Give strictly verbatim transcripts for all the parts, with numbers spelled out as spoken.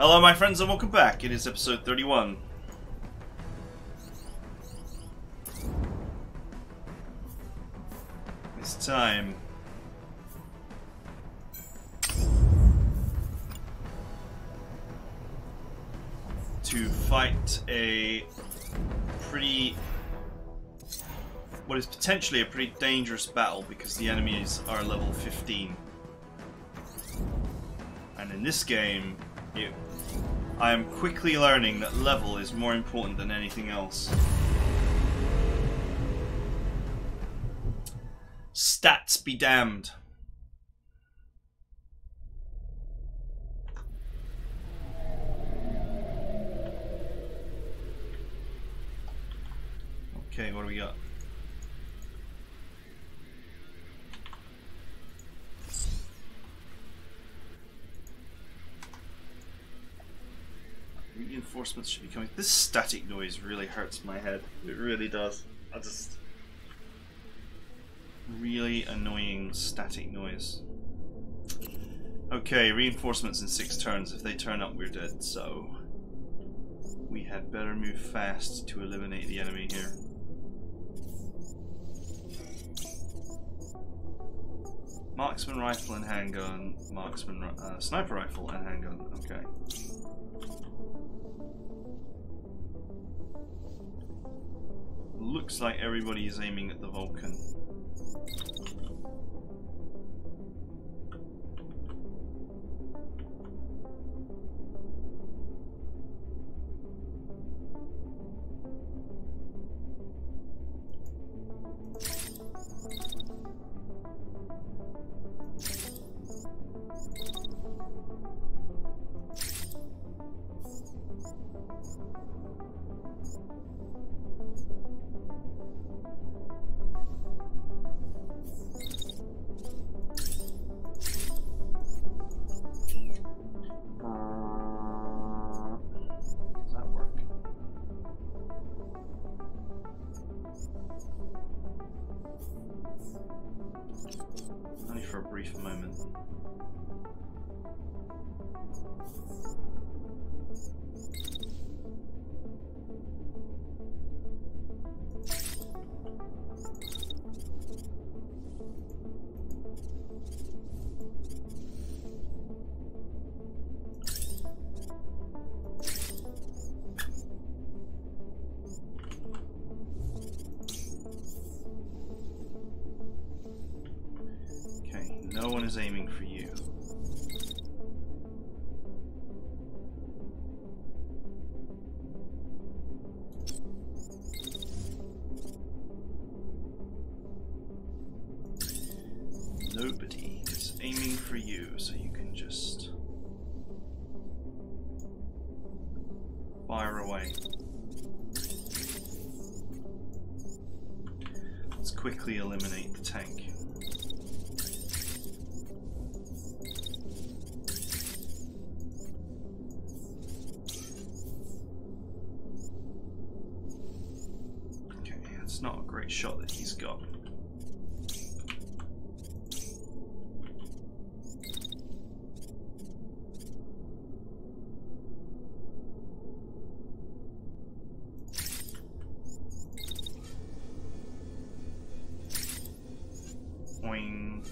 Hello my friends and welcome back, it is episode thirty-one. It's time. To fight a pretty... what is potentially a pretty dangerous battle because the enemies are level fifteen. And in this game, it, I am quickly learning that level is more important than anything else. Stats be damned. Okay, what do we got? Reinforcements should be coming. This static noise really hurts my head. It really does. I just... really annoying static noise. Okay, reinforcements in six turns. If they turn up, we're dead, so... we had better move fast to eliminate the enemy here. Marksman rifle and handgun. Marksman... Uh, sniper rifle and handgun. Okay. Looks like everybody is aiming at the Vulcan. No one is aiming for you. Nobody is aiming for you, so you can just fire away. Let's quickly eliminate the tank. Shot that he's got. Boing.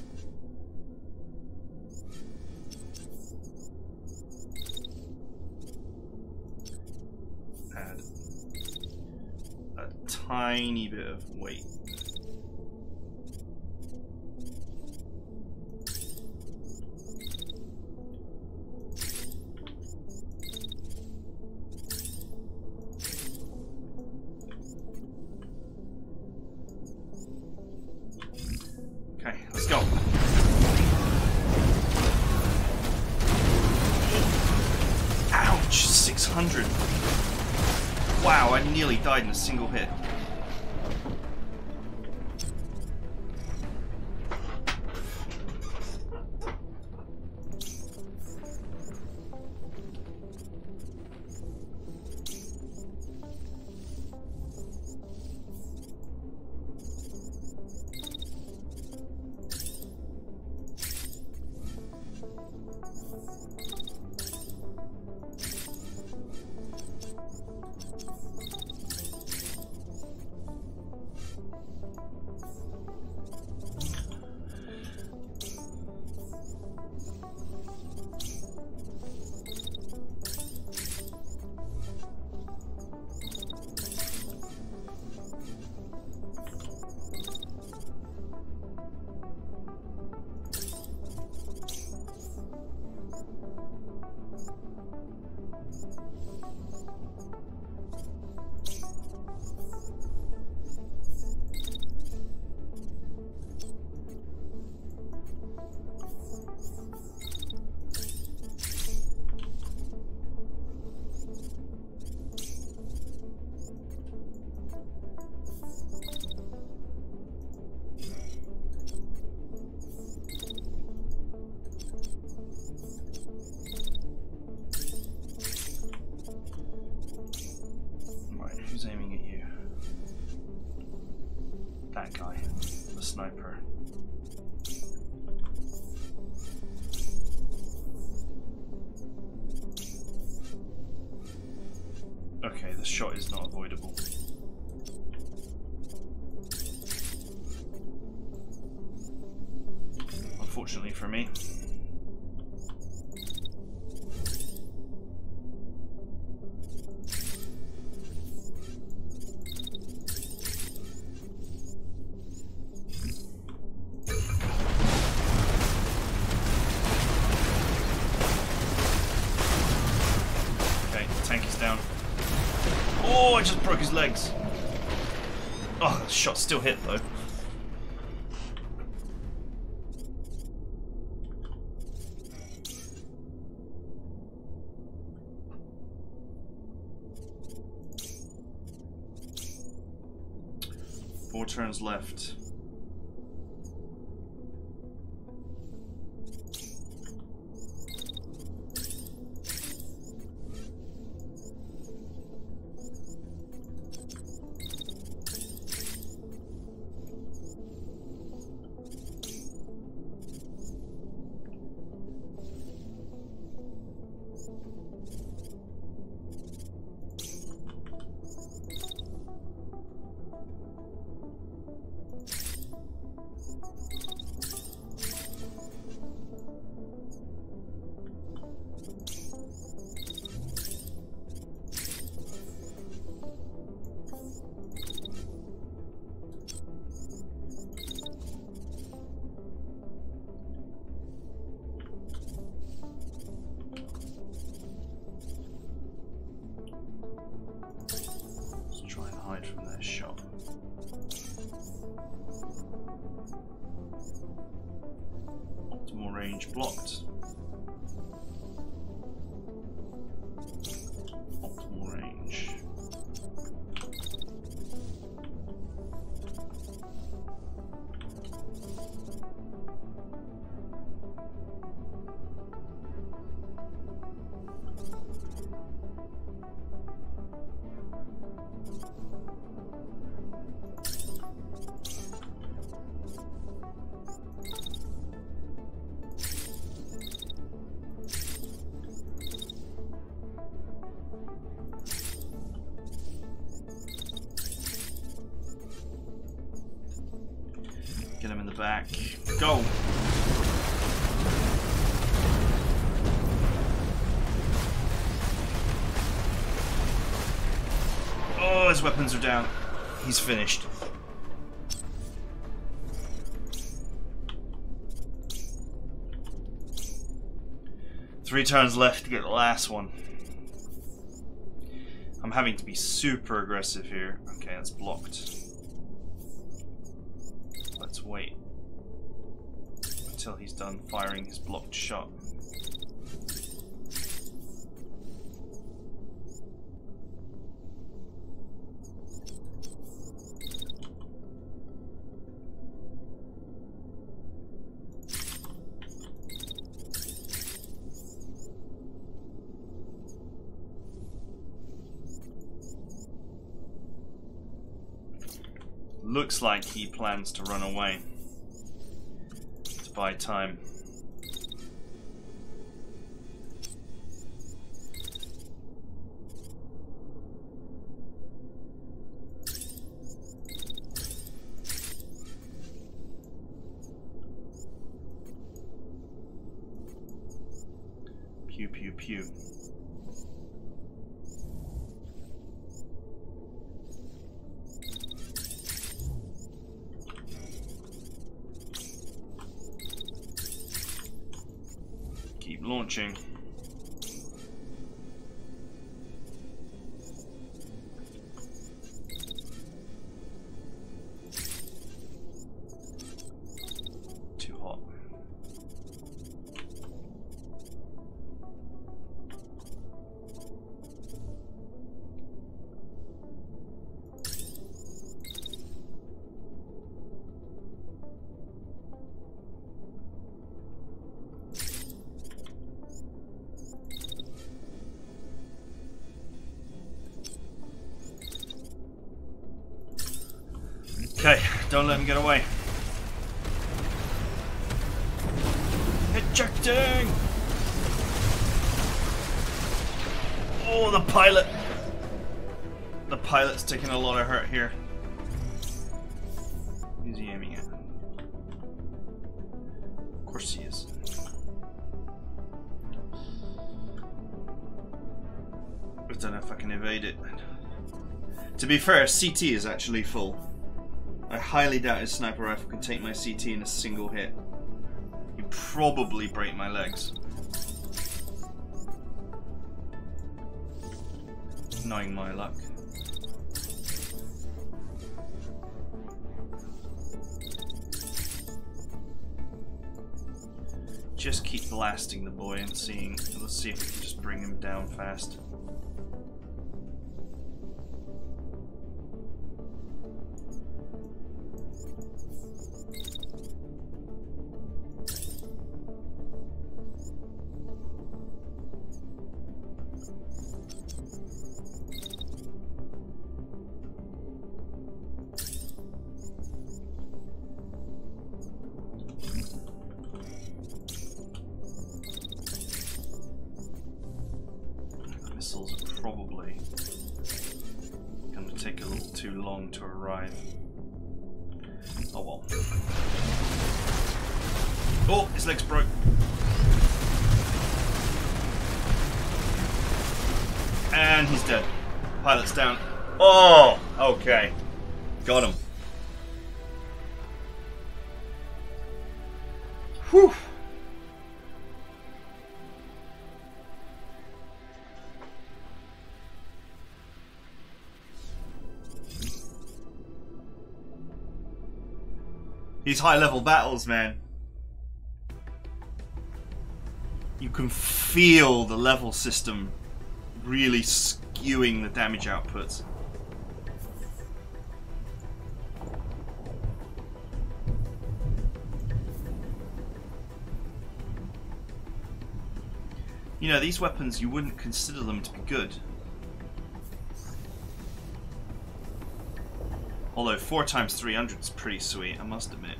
Add a tiny bit of weight. Wow, I nearly died in a single hit. Okay, the shot is not avoidable. Unfortunately for me. Legs. Oh, the shot still hit though. Four turns left. Blocked. Optimal range. Get him in the back. Go! Oh, his weapons are down. He's finished. Three turns left to get the last one. I'm having to be super aggressive here. Okay, that's blocked. Let's wait until he's done firing his blocked shot. Looks like he plans to run away to buy time. Pew, pew, pew. Launching. Too hot. Okay, don't let him get away. Ejecting! Oh, the pilot! The pilot's taking a lot of hurt here. He's aiming it. Of course he is. I don't know if I can evade it. To be fair, C T is actually full. I highly doubt his sniper rifle can take my C T in a single hit. He'd probably break my legs. Knowing my luck. Just keep blasting the boy and seeing. Let's see if we can just bring him down fast. These high level battles, man. You can feel the level system really skewing the damage outputs. You know, these weapons, you wouldn't consider them to be good. Although four times three hundred is pretty sweet, I must admit.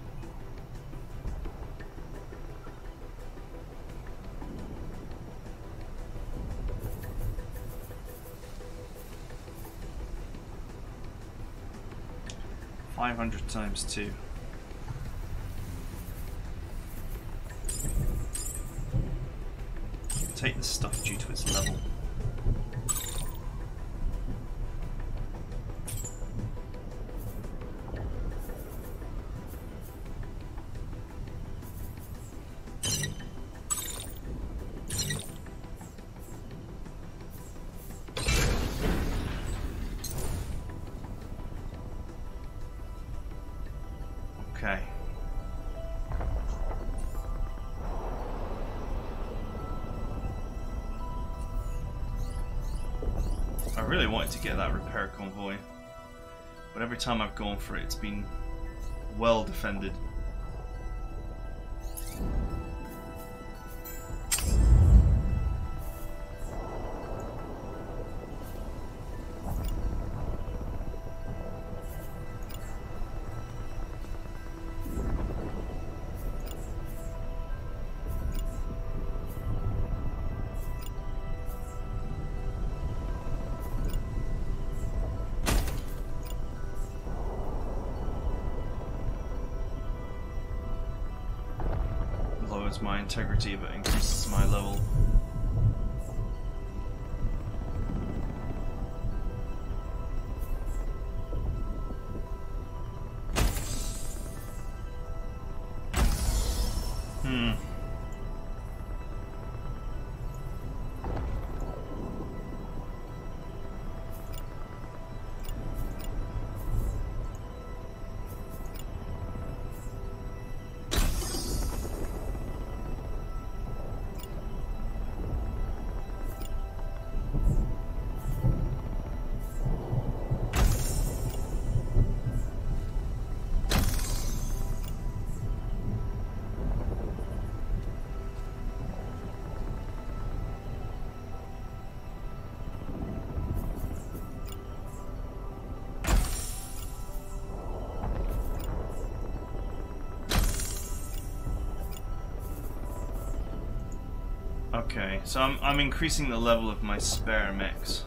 five hundred times two. Take this stuff due to its level. To get that repair convoy, but every time I've gone for it, it's been well defended. My integrity, but increases my level. Hmm. Okay, so I'm, I'm increasing the level of my spare mechs.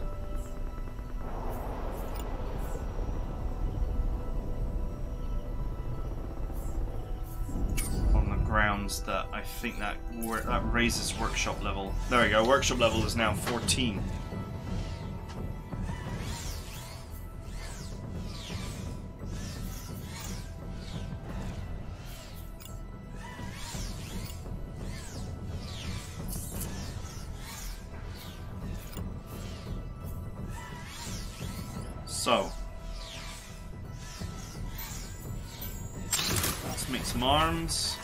ones that I think that that raises workshop level. There we go. Workshop level is now fourteen. So, let's make some arms.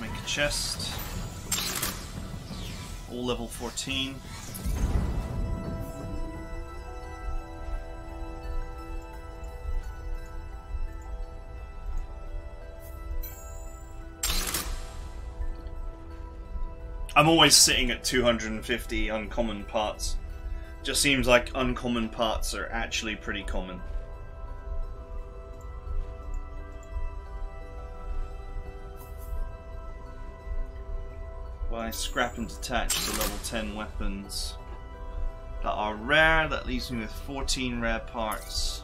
Make a chest, all level fourteen. I'm always sitting at two hundred fifty uncommon parts. Just seems like uncommon parts are actually pretty common. Scrap and detach the level ten weapons that are rare. That leaves me with fourteen rare parts.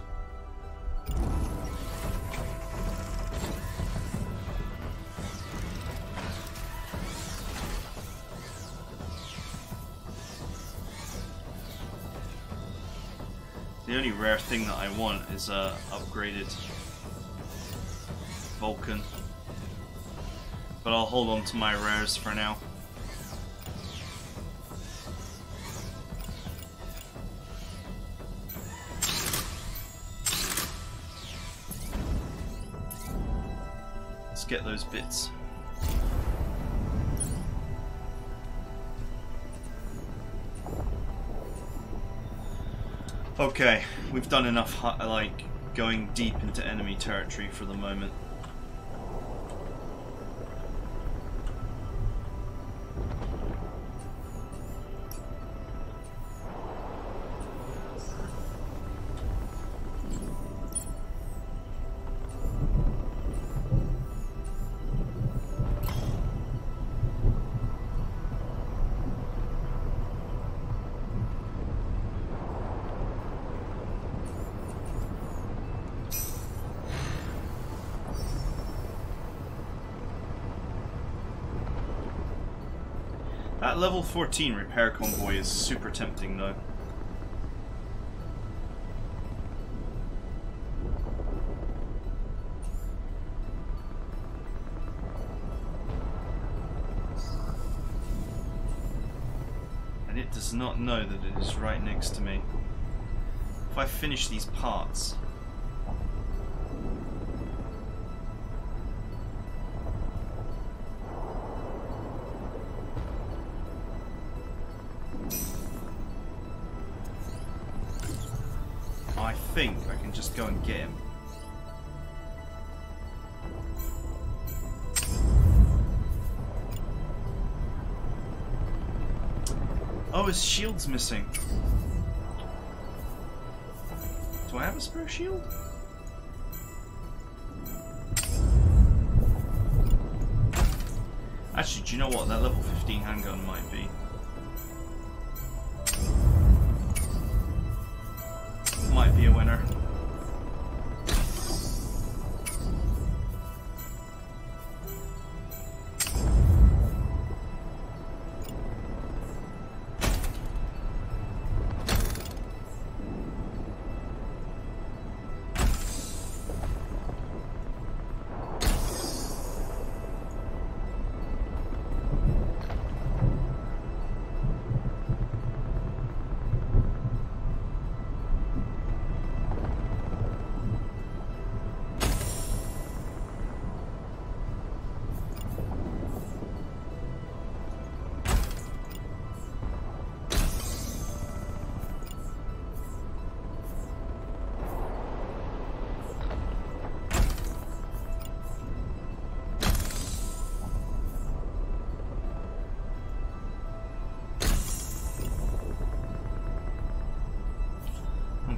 The only rare thing that I want is a upgraded Vulcan, but I'll hold on to my rares for now. Get those bits. Okay, we've done enough like going deep into enemy territory for the moment. That level fourteen repair convoy is super tempting though. And it does not know that it is right next to me. If I finish these parts... I think I can just go and get him. Oh, his shield's missing. Do I have a spare shield? Actually, do you know what? That level fifteen handgun might be. Might be a winner.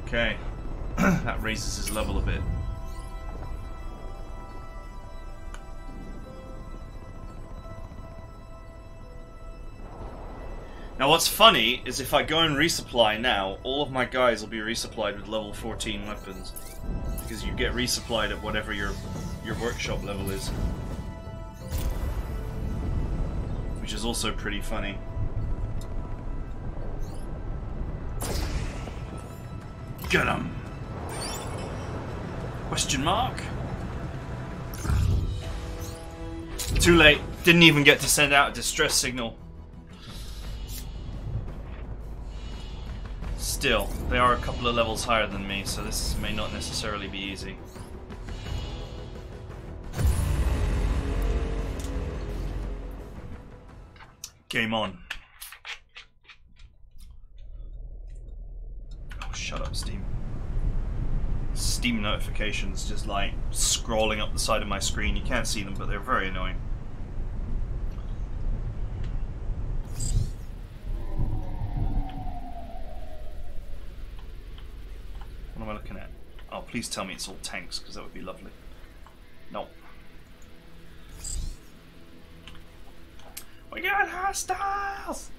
Okay. That raises his level a bit. Now what's funny is if I go and resupply now, all of my guys will be resupplied with level fourteen weapons. Because you get resupplied at whatever your your workshop level is. Which is also pretty funny. Get him! Question mark? Too late. Didn't even get to send out a distress signal. Still, they are a couple of levels higher than me, so this may not necessarily be easy. Game on. Oh, shut up, Steam. Steam notifications just like scrolling up the side of my screen. You can't see them, but they're very annoying. What am I looking at? Oh, please tell me it's all tanks, because that would be lovely. Nope. We got hostiles!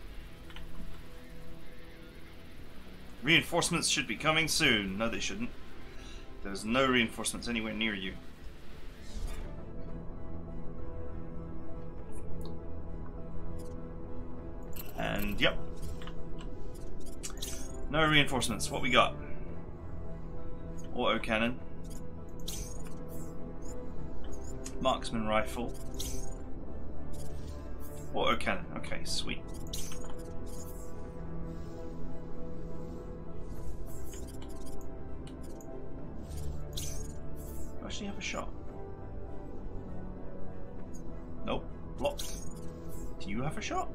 Reinforcements should be coming soon. No, they shouldn't. There's no reinforcements anywhere near you. And, yep. No reinforcements. What we got? Auto cannon, marksman rifle, auto cannon. Okay, sweet. Do I actually have a shot? Nope. Blocked. Do you have a shot?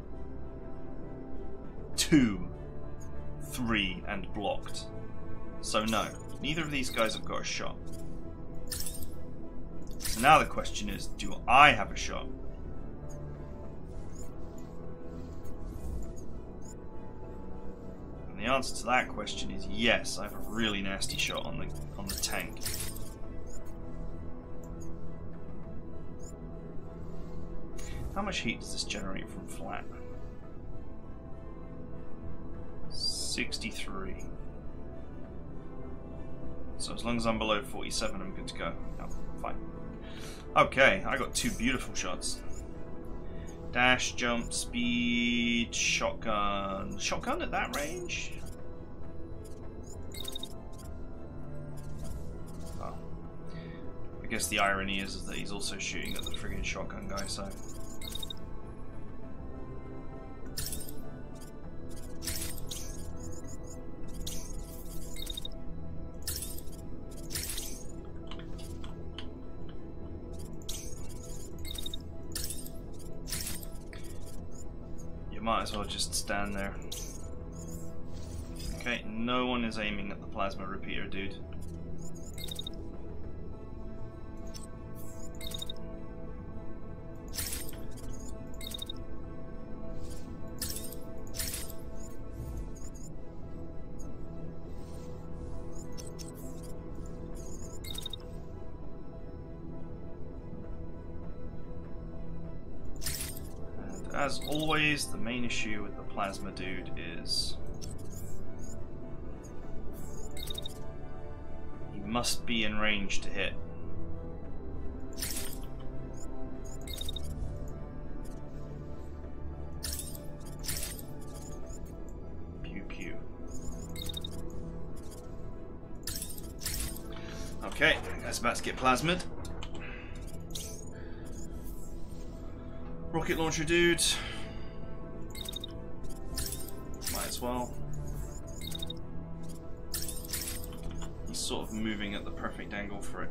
Two, three, and blocked. So no. Neither of these guys have got a shot. So now the question is, do I have a shot? And the answer to that question is yes, I have a really nasty shot on the on the tank. How much heat does this generate from flat? sixty-three. So as long as I'm below forty-seven, I'm good to go. No, fine. Okay, I got two beautiful shots. Dash, jump, speed, shotgun. Shotgun at that range? Oh. I guess the irony is, is that he's also shooting at the friggin' shotgun guy, so... Might as well just stand there. Okay, no one is aiming at the plasma repeater, dude. As always, the main issue with the plasma dude is he must be in range to hit. Pew pew. Okay, that's about to get plasmid. Rocket launcher dude. Might as well. He's sort of moving at the perfect angle for it.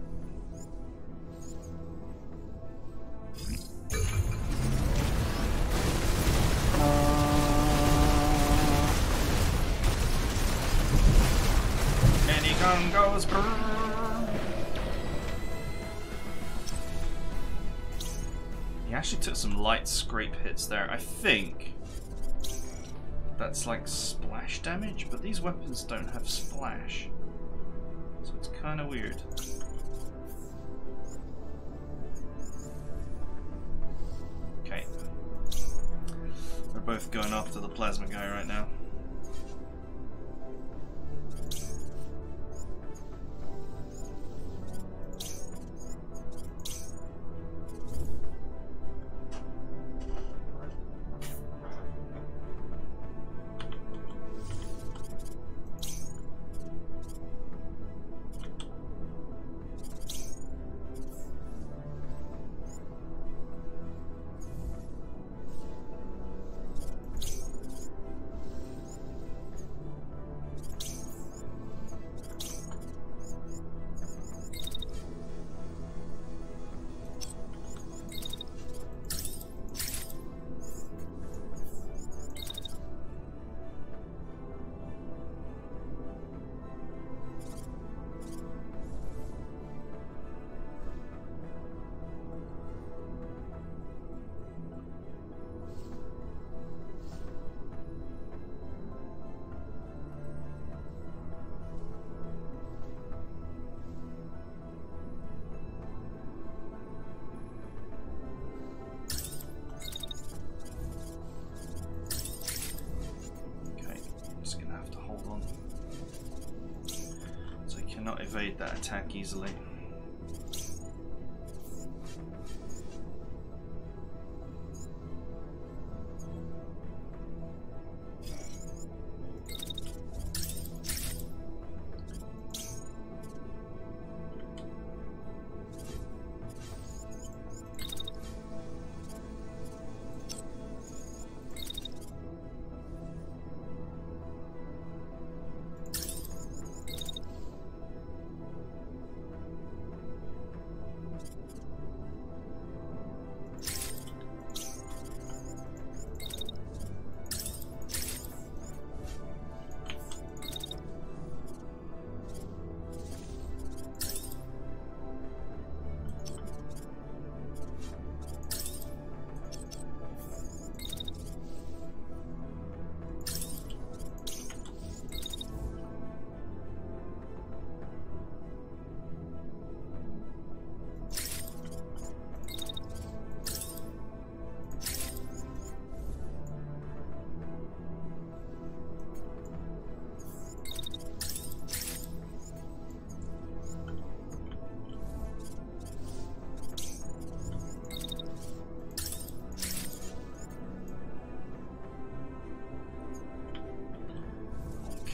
And he gun goes brrrr. Actually took some light scrape hits there. I think that's like splash damage, but these weapons don't have splash. It's kind of weird. Okay. We're both going after the plasma guy right now. Evade that attack easily.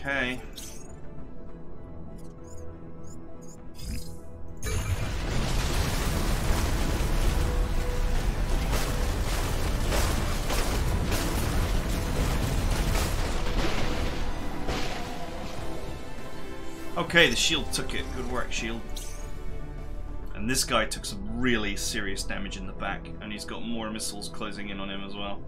Okay. Okay, the shield took it. Good work, shield. And this guy took some really serious damage in the back, and he's got more missiles closing in on him as well.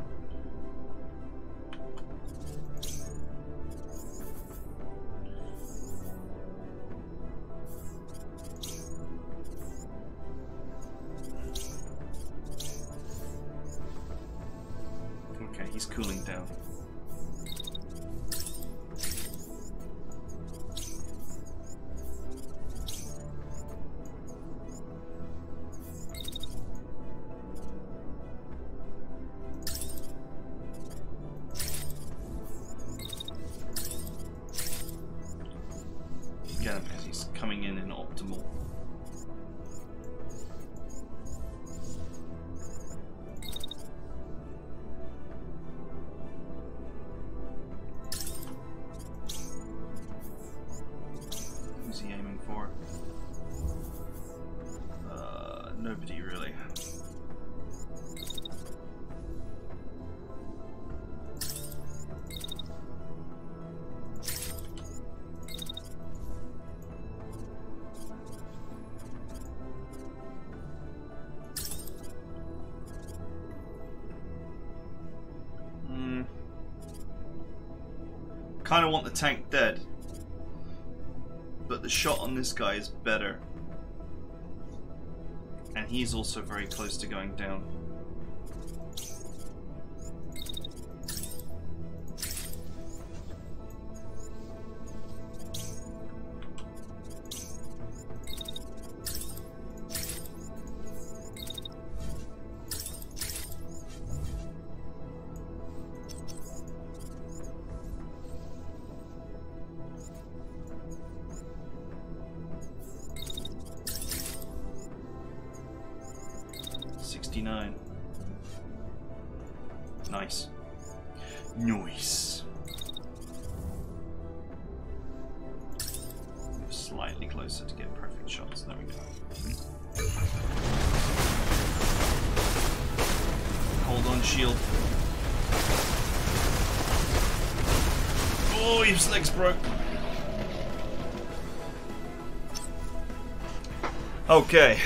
Kind of want the tank dead, but the shot on this guy is better, and he's also very close to going down. nine. Nice. Nice. Move slightly closer to get perfect shots. There we go. Hold on, shield. Oh, his legs broke. Okay.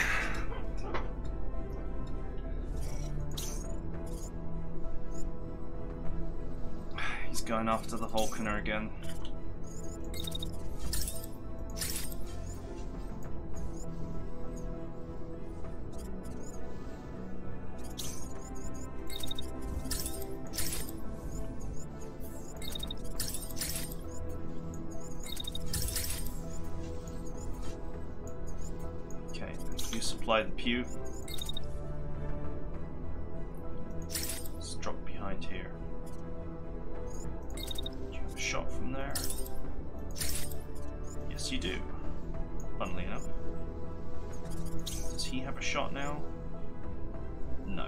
He's going after the Hulkiner again. Supply the pew. Let's drop behind here. Do you have a shot from there? Yes, you do. Funnily enough. Does he have a shot now? No.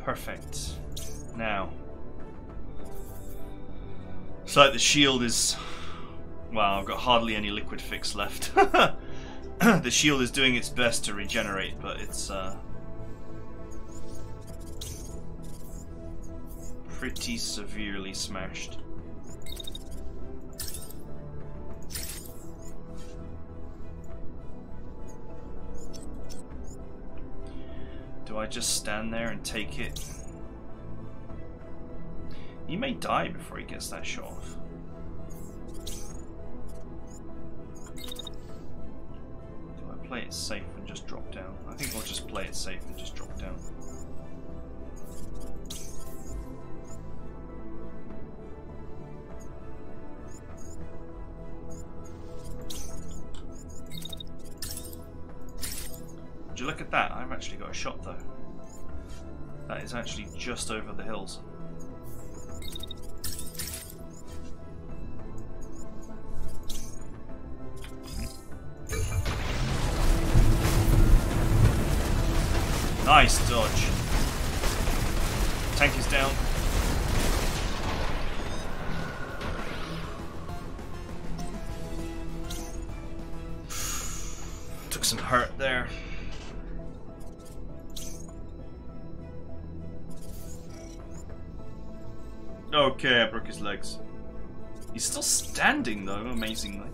Perfect. Now. It's like the shield is... Wow, I've got hardly any liquid fix left. The shield is doing its best to regenerate, but it's uh, pretty severely smashed. Do I just stand there and take it? He may die before he gets that shot off. Play it safe and just drop down. I think I'll just play it safe and just drop down. Would you look at that? I've actually got a shot though. That is actually just over the hills. Nice dodge. Tank is down. Took some hurt there. Okay, I broke his legs. He's still standing though, amazingly.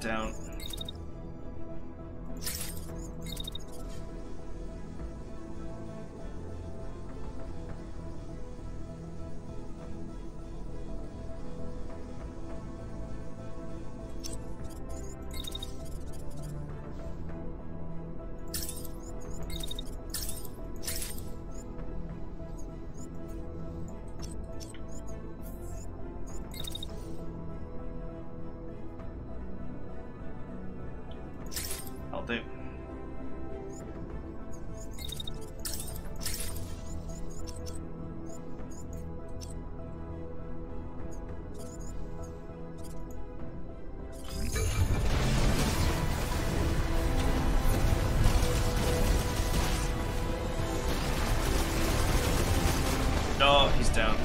Down. Do. Oh, he's down.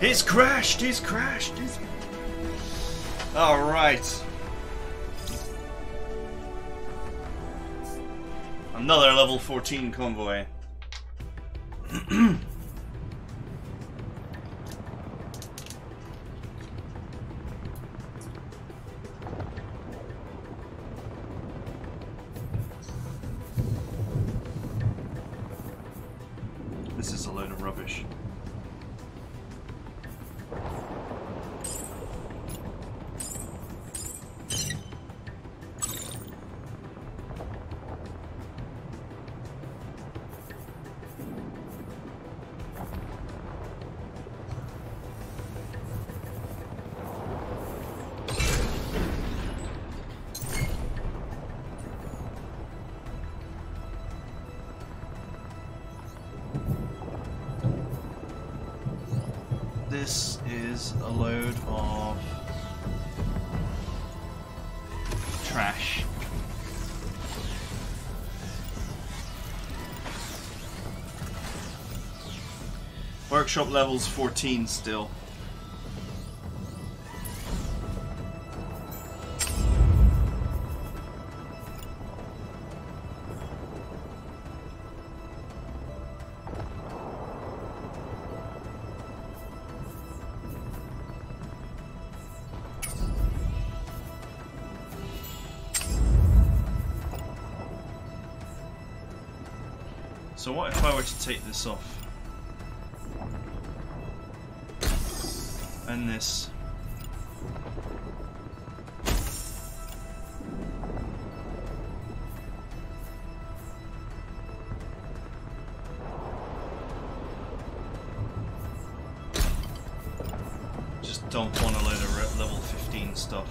He's crashed, he's crashed, he's... Alright. Another level fourteen convoy. This is a load of rubbish. this is a load of trash. Workshop level's fourteen still. So what if I were to take this off? And this. Just don't want a load of level fifteen stuff.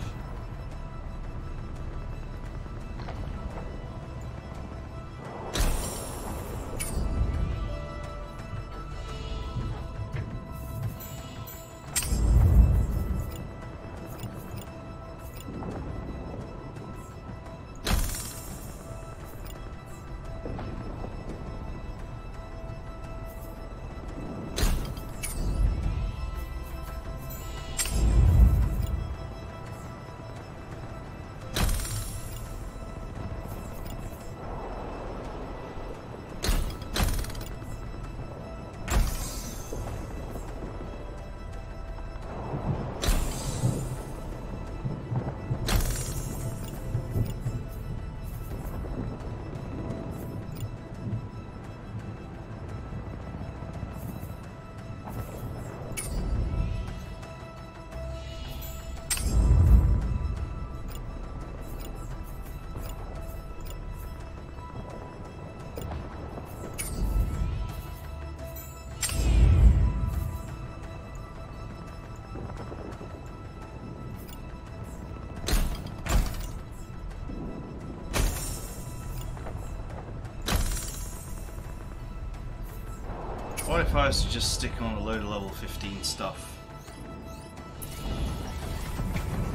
What if I was to just stick on a load of level fifteen stuff?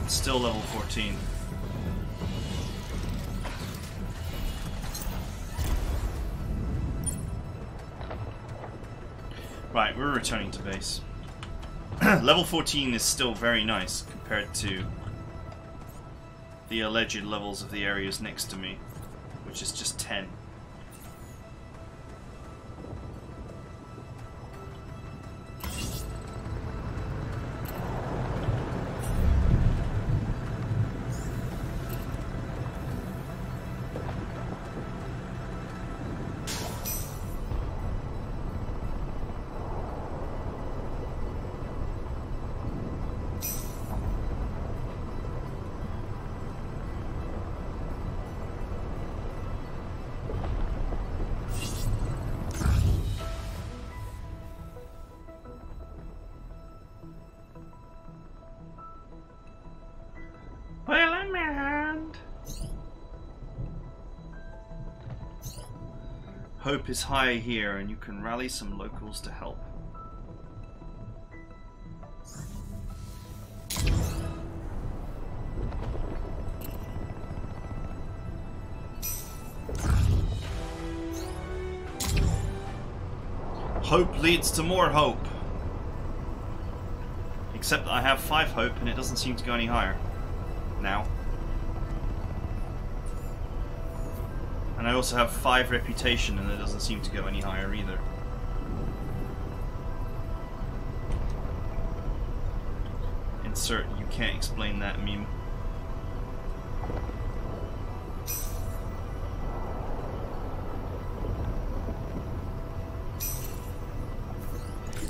It's still level fourteen. Right, we're returning to base. Level fourteen is still very nice compared to the alleged levels of the areas next to me, which is just ten. Hope is high here, and you can rally some locals to help. Hope leads to more hope. Except that I have five hope, and it doesn't seem to go any higher now. And I also have five reputation, and it doesn't seem to go any higher either. Insert, you can't explain that meme.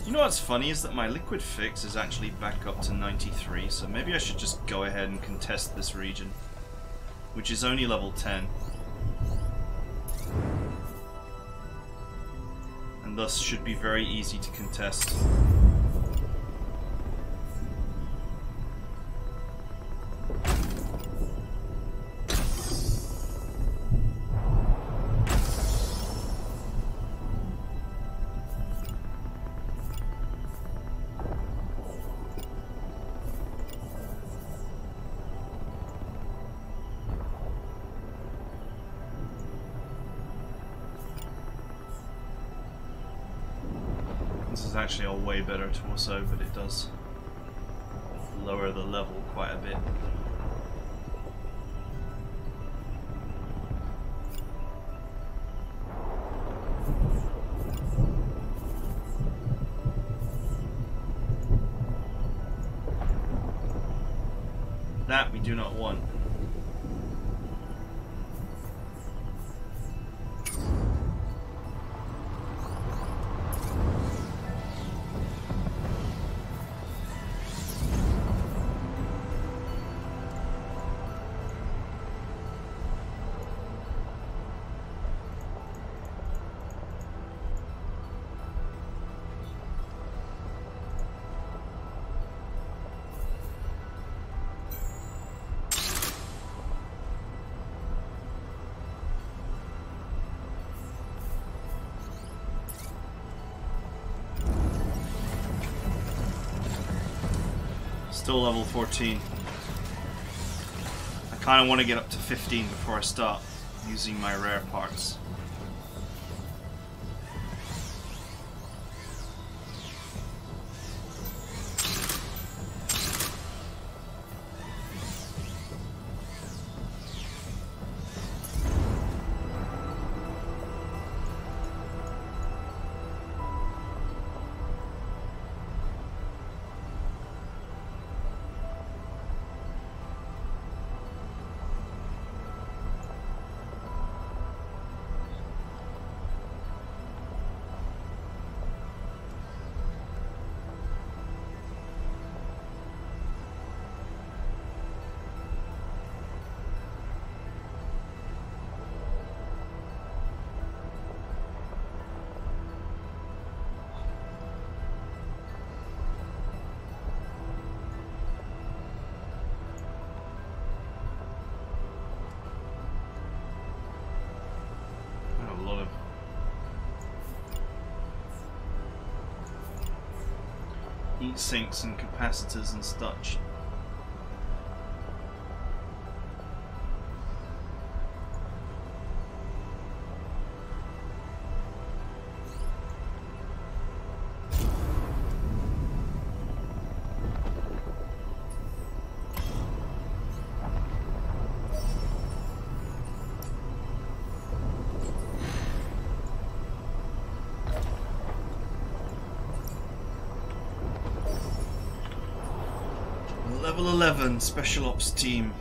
You know what's funny is that my liquid fix is actually back up to ninety-three, so maybe I should just go ahead and contest this region, which is only level ten. Thus should be very easy to contest. This is actually a way better torso, but it does lower the level quite a bit. That we do not want. Still level fourteen. I kind of want to get up to fifteen before I start using my rare parts. Heat sinks and capacitors and such. Level eleven, Special Ops Team.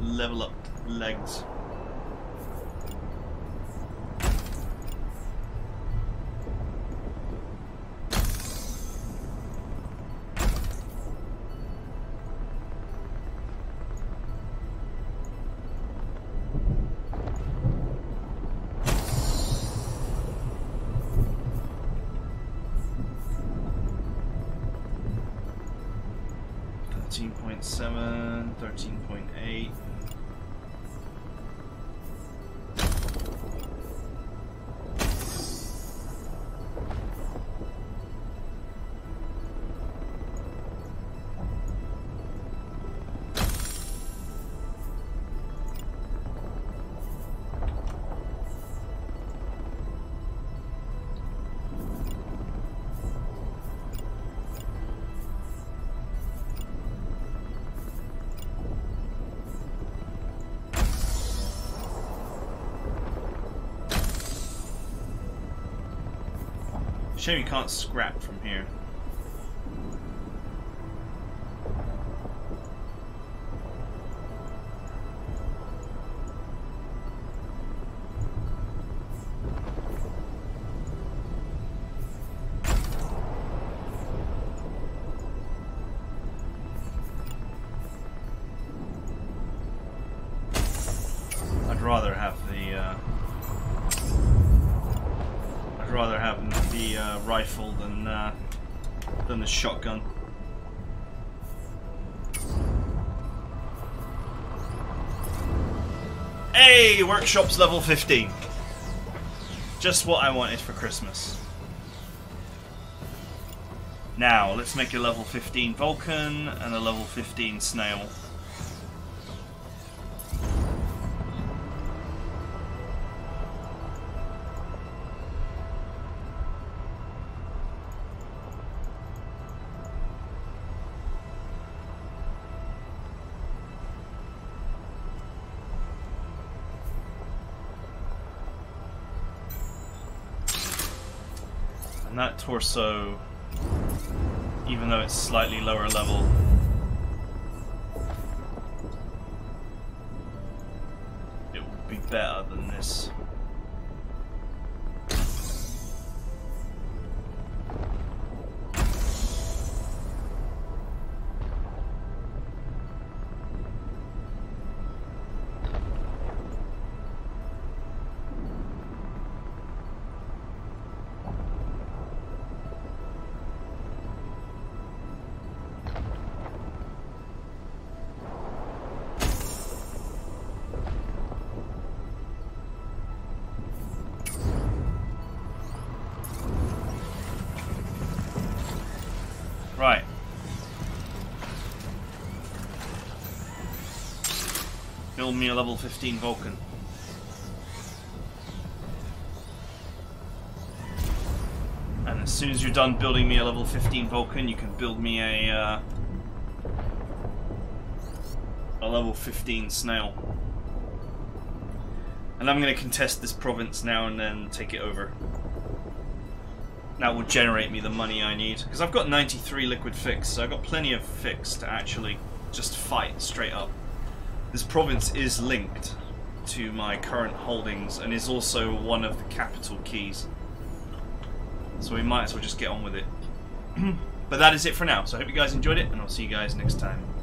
Level up legs. thirteen point seven, thirteen point eight. Shame you can't scrap from here. rather have the uh, I'd rather have the uh, rifle than uh, than the shotgun. Hey, workshops level fifteen. Just what I wanted for Christmas. Now, let's make a level fifteen Vulcan and a level fifteen snail. And that torso, even though it's slightly lower level, it would be better than this. Right. Build me a level fifteen Vulcan. And as soon as you're done building me a level fifteen Vulcan, you can build me a uh, a level fifteen snail. And I'm going to contest this province now and then take it over. That will generate me the money I need. Because I've got ninety-three liquid fixed, so I've got plenty of fixed to actually just fight straight up. This province is linked to my current holdings and is also one of the capital keys. So we might as well just get on with it. But that is it for now. So I hope you guys enjoyed it, and I'll see you guys next time.